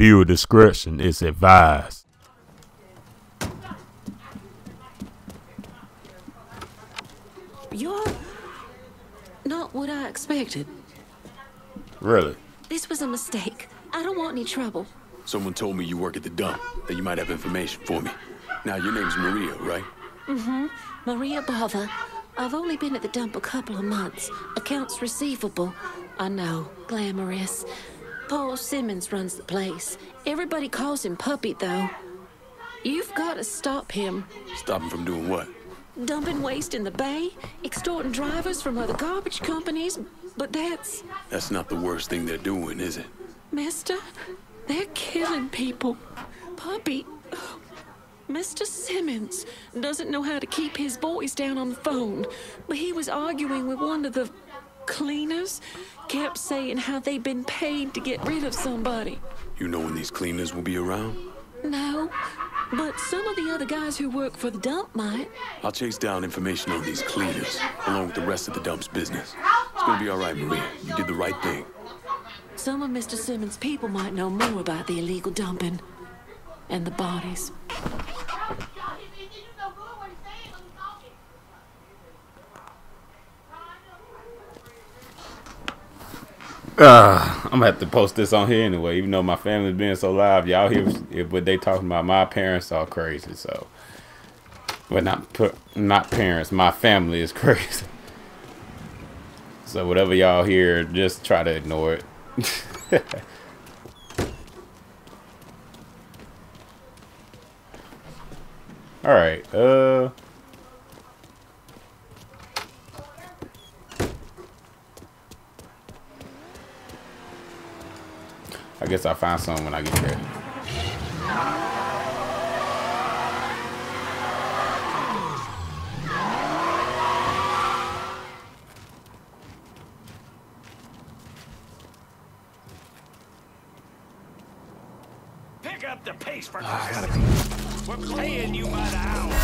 Viewer discretion is advised. You're not what I expected. Really? This was a mistake. I don't want any trouble. Someone told me you work at the dump, that you might have information for me. Now, your name's Maria, right? Mm-hmm. Maria Bova. I've only been at the dump a couple of months. Accounts receivable. I know. Glamorous. Paul Simmons runs the place. Everybody calls him Puppy, though. You've got to stop him. Stop him from doing what? Dumping waste in the bay, extorting drivers from other garbage companies, but that's... That's not the worst thing they're doing, is it? Mister, they're killing people. Puppy... Mr. Simmons doesn't know how to keep his voice down on the phone, but he was arguing with one of the cleaners, kept saying how they've been paid to get rid of somebody. You know when these cleaners will be around? No, but some of the other guys who work for the dump might. I'll chase down information on these cleaners, along with the rest of the dump's business. It's gonna be all right, Maria. You did the right thing. Some of Mr. Simmons' people might know more about the illegal dumping and the bodies. I'm gonna have to post this on here anyway, even though my family's being so loud. Y'all hear what they talking about? My parents are crazy, so. Well, not parents, my family is crazy. So whatever y'all hear, just try to ignore it. Alright, I guess I'll find some when I get there. Pick up the pace for Christ's sake. We're playing you by the hour.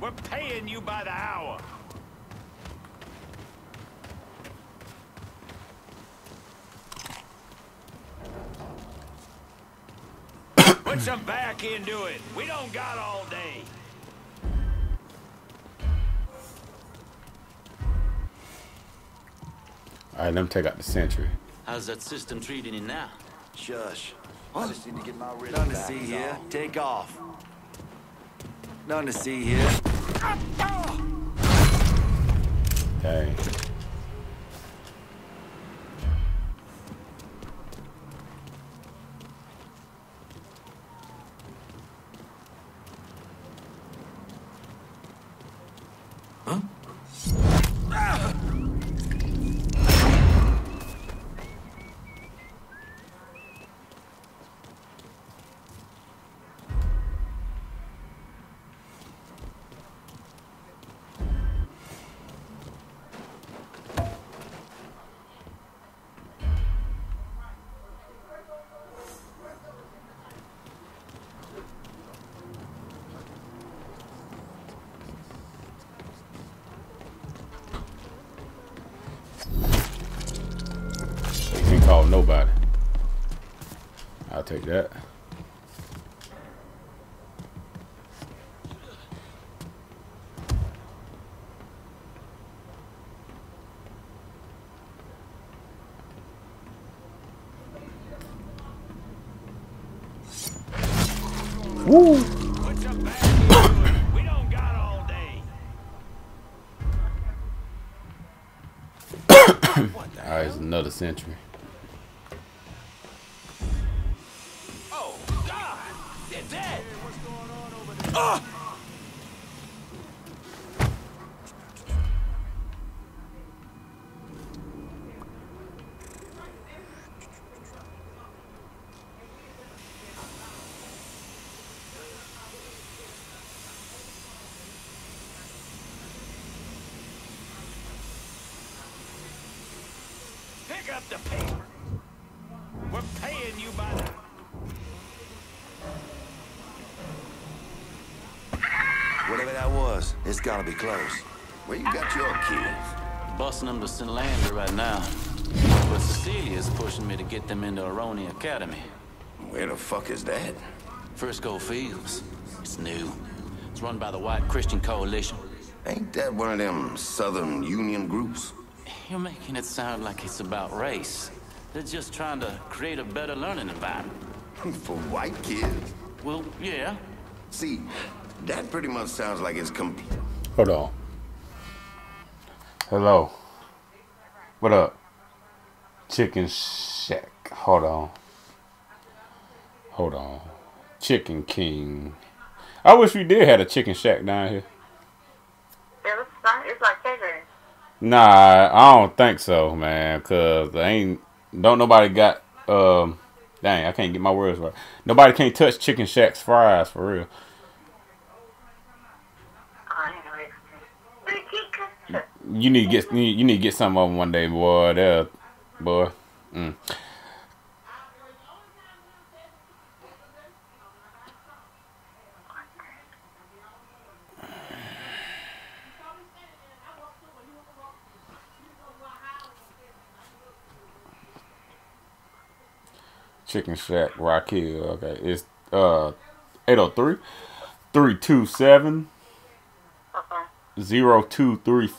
We're paying you by the hour. Put some back into it. We don't got all day. All right, let me take out the sentry. How's that system treating you now? Shush. What? I just need to get my rhythm back. Nothing to see here. Take off. Nothing to see here. Hey. Huh? Nobody. I'll take that. Woo! Alright, it's another century. Pick up the paper. We're paying you by the... Whatever that was, it's gotta be close. Where you got your kids? Busting them to St. Landry right now. But Cecilia's pushing me to get them into Aroni Academy. Where the fuck is that? Frisco Fields. It's new. It's run by the White Christian Coalition. Ain't that one of them Southern Union groups? You're making it sound like it's about race. They're just trying to create a better learning environment. For white kids? Well, yeah. See, that pretty much sounds like it's complete. Hold on. Hello. What up? Chicken Shack. Hold on. Hold on. Chicken King. I wish we did have a Chicken Shack down here. Yeah, it's like catering. Nah, I don't think so, man. Cause they ain't. Don't nobody got. Dang, I can't get my words right. Nobody can't touch Chicken Shack's fries for real. You need to get some of them one day, boy. There, boy. Mm. Chicken Shack, Rock Hill. Okay, it's 803-327-0234.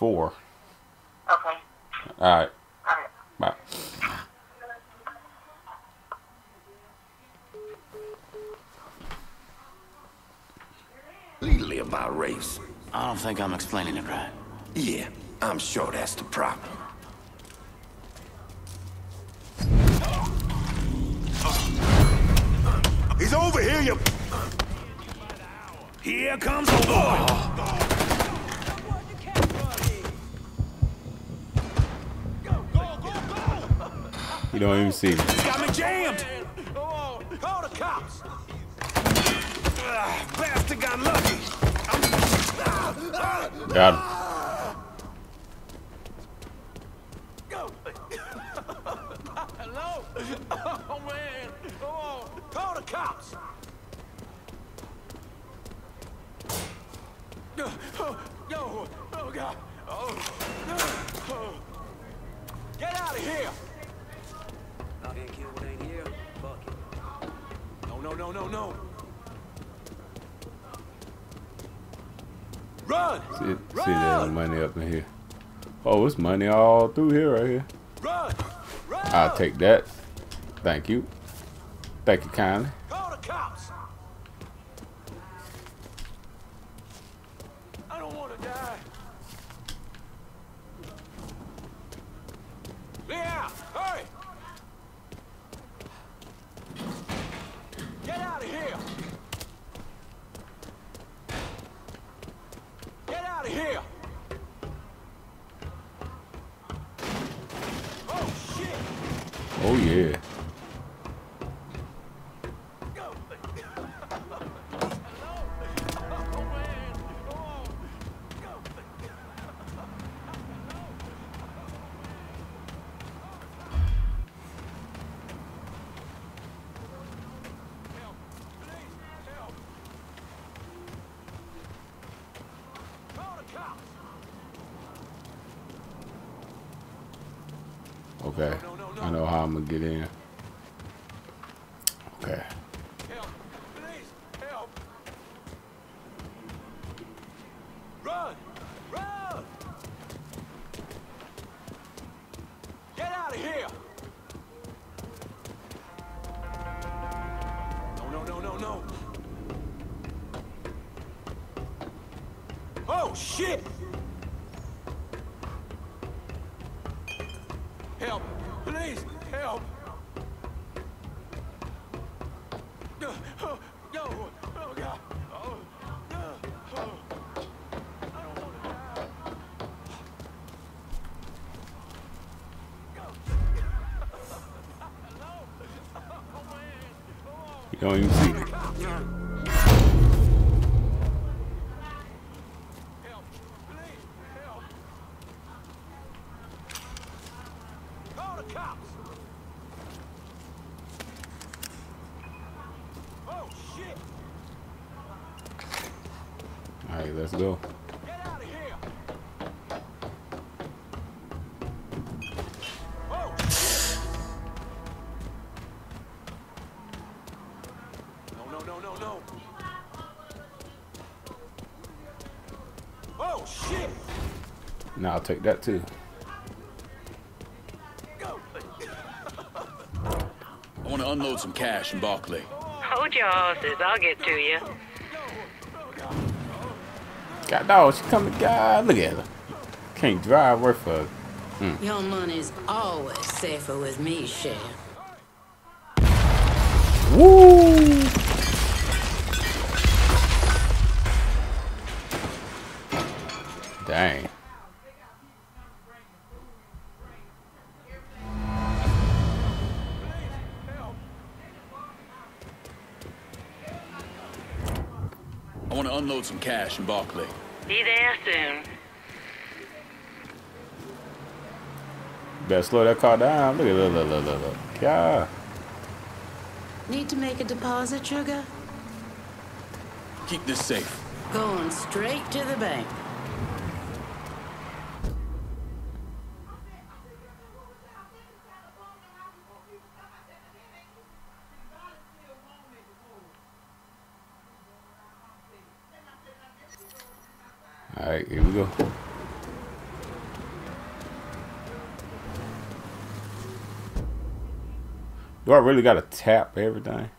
Okay. All right. All right. Bye. Legally about race. I don't think I'm explaining it right. Yeah, I'm sure that's the problem. He's over here, you... Here comes the boy! Oh. You don't even see me. Got me jammed! Call the cops! Bastard got lucky! Got him. Hello? Oh, man! Come on! Call the cops! Yo! Oh, God! Oh! Oh. Get out of here! Not gonna kill what ain't here? Fuck it. No, no, no, no, no! Run! See that money up in here. Oh, it's money all through here, right here. Run! Run! I'll take that. Thank you. Thank you kindly. Call the cops. I don't want to die. Yeah, hurry. Get out of here. Get out of here. Oh shit. Oh yeah. Okay, I know how I'm gonna get in. Okay. Help! Please help! Run! Run! Get out of here! No, no, no, no, no! Oh shit! Help! Please! Help! Yo! Oh, oh God! Oh! Oh! I don't want to die! Go! Hello! Oh man! Oh! You don't even see me. Help! Please! Help! the cops! Oh, shit! All right, let's go. Get out of here! Oh, shit! No, no, no, no, no! Oh, shit! Now I'll take that too. I want to unload some cash in Barclay. Hold your horses, I'll get to you. God, dog, she coming, God, look at her. Can't drive, work for her. Mm. Your money's always safer with me, Sheriff. Woo! Dang. I want to unload some cash in Barclay. Be there soon. Better slow that car down. Look at that, look. Yeah. Need to make a deposit, sugar? Keep this safe. Going straight to the bank. Alright, here we go. Do I really gotta tap everything?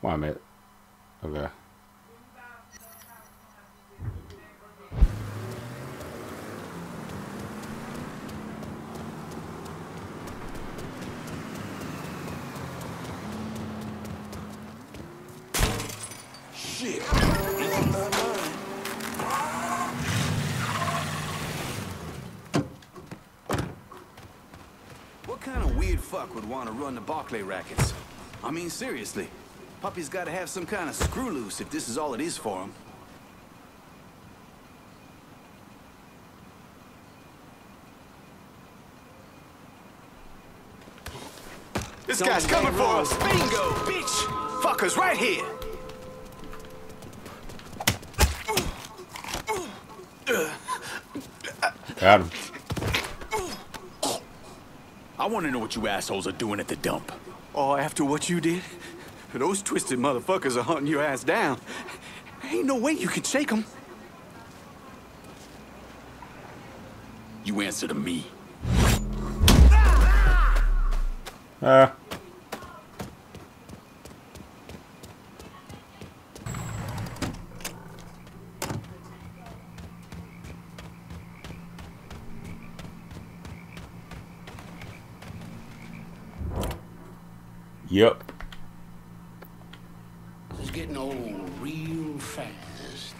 Why am I? Okay. Would want to run the Barclay rackets. I mean, seriously, Puppy's got to have some kind of screw loose if this is all it is for him. This guy's coming for us. Bingo, bitch. Fuckers right here. Got him. I want to know what you assholes are doing at the dump. Oh, after what you did? Those twisted motherfuckers are hunting your ass down. Ain't no way you can shake them. You answer to me. Yep. It's getting old real fast.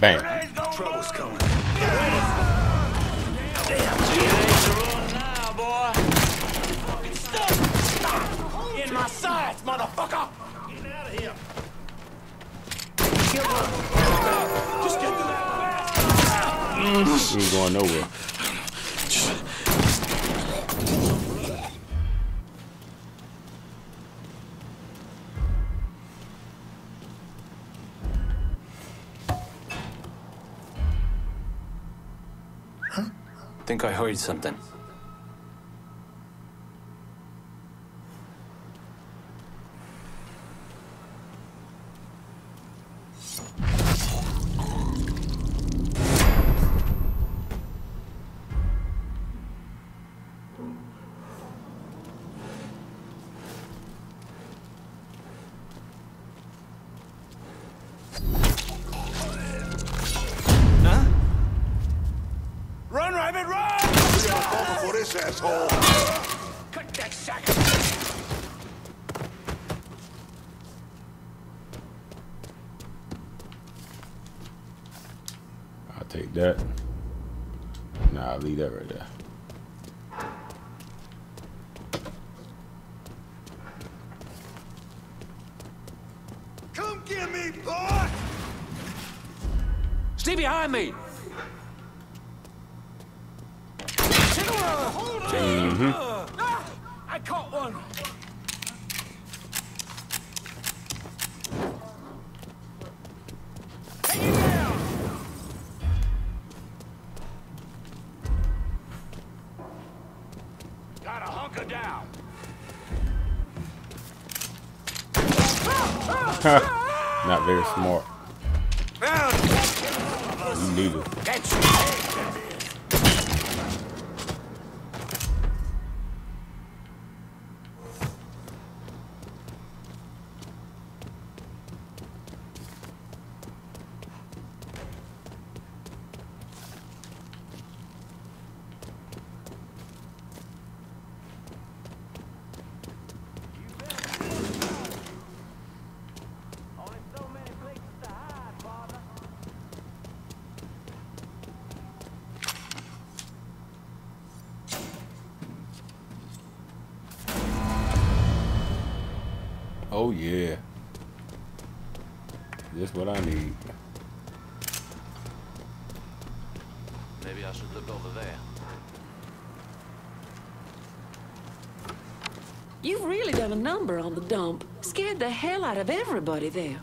Bang. Trouble's coming. Damn. Now, boy. Fucking stuck. In my sights, motherfucker. Here. Just get to that fast. He ain't going nowhere. Huh? Think I heard something. Asshole. Cut that sack. I'll take that. Nah, I'll leave that right there. Stay behind me! I caught one! Take it down! Gotta hunker down! Not very smart. You need it. Oh yeah, just what I need. Maybe I should look over there. You've really done a number on the dump. Scared the hell out of everybody there.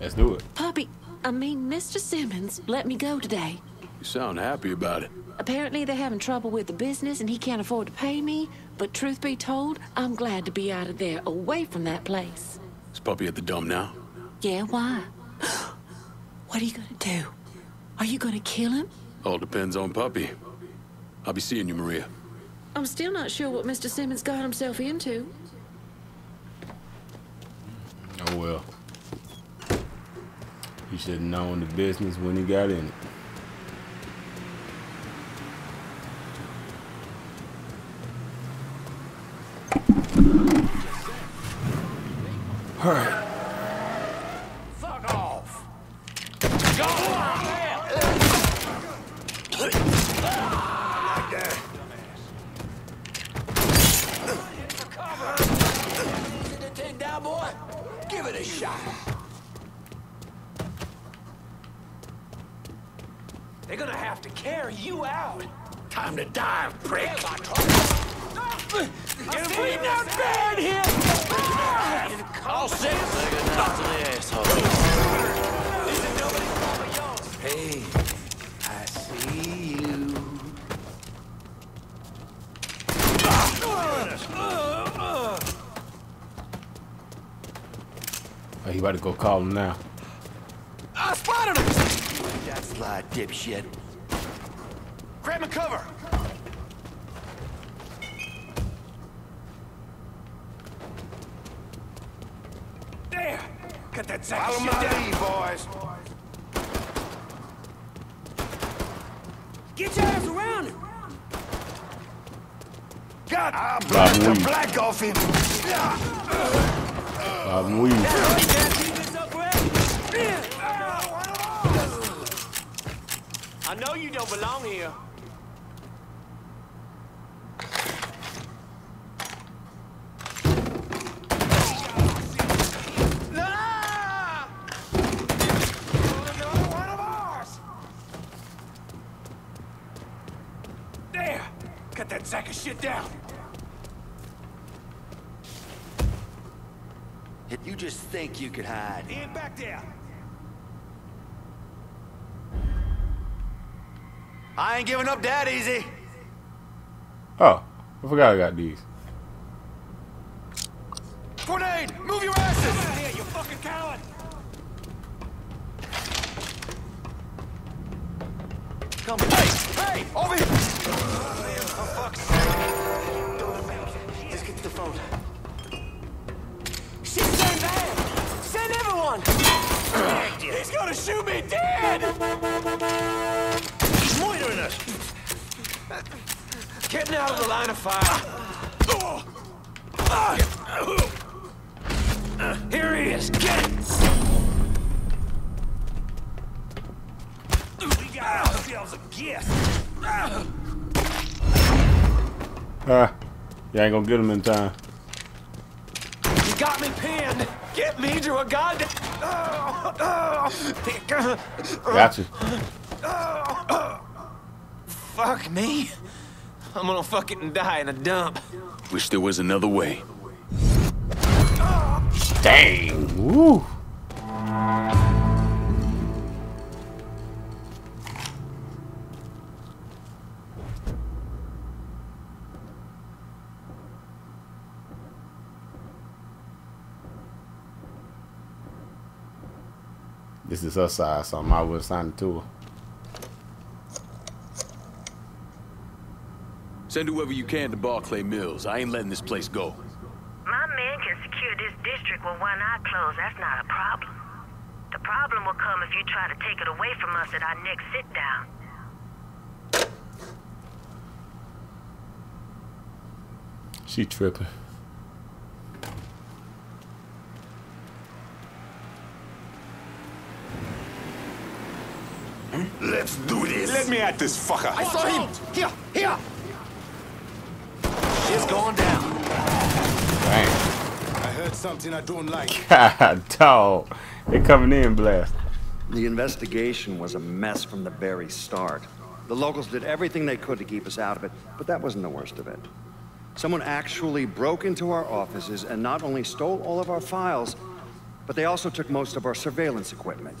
Let's do it. Puppy, I mean Mr. Simmons, let me go today. You sound happy about it. Apparently they're having trouble with the business and he can't afford to pay me, but truth be told, I'm glad to be out of there, away from that place. Is Puppy at the dump now? Yeah, why? What are you gonna do? Are you gonna kill him? All depends on Puppy. I'll be seeing you, Maria. I'm still not sure what Mr. Simmons got himself into. Oh well. He should have known the business when he got in it. Fuck off. Go on, man. Like that. See the take down, boy? Give it a shot. They're gonna have to carry you out. Time to die, prick. Get away now, man, here. All set. Look at that to the asshole. Hey, I see you. Oh, you about to go call him now. I spotted him. That slide, dipshit. Grab my cover. Cut that sack of shit down, boys. Get your ass around him. God, I'll block the black off him. I'm weak. I know you don't belong here. Sack of shit down. You just think you could hide. Ian, back there. I ain't giving up that easy. Oh, I forgot I got these. Grenade! Move your asses! Get out of here, you fucking coward! Come on. Hey! Hey! Over here! Just get to the phone. She's so bad. Send everyone. He's gonna shoot me dead. He's loitering us. Getting out of the line of fire. Here he is. Get it. We got ourselves a gift. You ain't gonna get him in time. You got me pinned. Get me to a goddamn. Got you. Fuck me. I'm gonna fucking die in a dump. Wish there was another way. Dang. Woo. This is her size, so I might as well assign it to her. Send whoever you can to Barclay Mills. I ain't letting this place go. My men can secure this district with one eye closed. That's not a problem. The problem will come if you try to take it away from us at our next sit-down. She tripping. Let's do this. Let me at this fucker. I saw him. Here, here. She's going down. Dang. I heard something I don't like. God, dog. They're coming in, blast. The investigation was a mess from the very start. The locals did everything they could to keep us out of it, but that wasn't the worst of it. Someone actually broke into our offices and not only stole all of our files, but they also took most of our surveillance equipment.